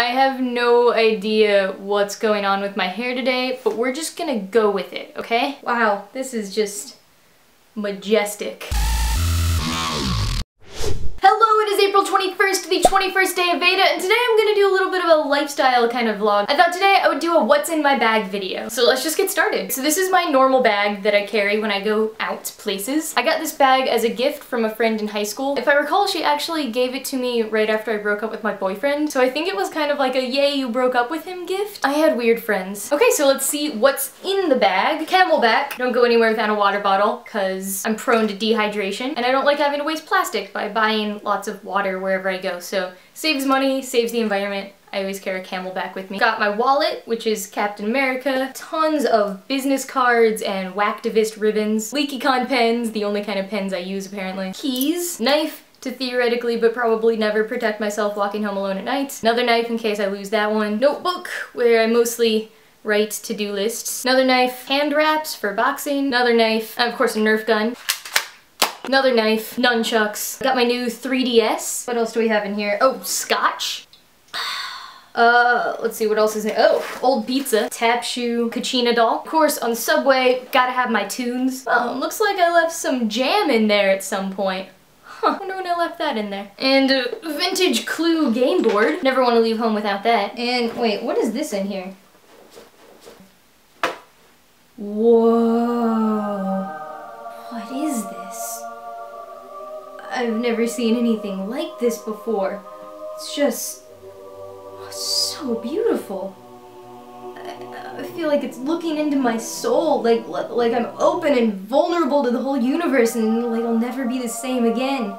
I have no idea what's going on with my hair today, but we're just gonna go with it, okay? Wow, this is just majestic. Hello, it is April 21st, the 21st day of VEDA, and today I'm gonna do a little bit of a lifestyle kind of vlog. I thought today I would do a what's in my bag video. So let's just get started. So this is my normal bag that I carry when I go out places. I got this bag as a gift from a friend in high school. If I recall, she actually gave it to me right after I broke up with my boyfriend. So I think it was kind of like a yay, you broke up with him gift. I had weird friends. Okay, so let's see what's in the bag. Camelback. Don't go anywhere without a water bottle, because I'm prone to dehydration, and I don't like having to waste plastic by buying lots of water wherever I go, so saves money, saves the environment. I always carry a Camelback with me. Got my wallet, which is Captain America, tons of business cards and Whacktivist ribbons, Leaky Con pens, the only kind of pens I use apparently, keys, knife to theoretically but probably never protect myself walking home alone at night, another knife in case I lose that one, notebook where I mostly write to-do lists, another knife, hand wraps for boxing, another knife, and of course a Nerf gun. Another knife, nunchucks. Got my new 3DS. What else do we have in here? Oh, scotch. Let's see, what else is in? Oh, old pizza, tap shoe, Kachina doll. Of course, on Subway, gotta have my tunes. Oh, looks like I left some jam in there at some point. Huh, I wonder when I left that in there. And a vintage Clue game board. Never want to leave home without that. And wait, what is this in here? Whoa. What is this? I've never seen anything like this before. It's just so beautiful. I feel like it's looking into my soul, like I'm open and vulnerable to the whole universe, and like I'll never be the same again.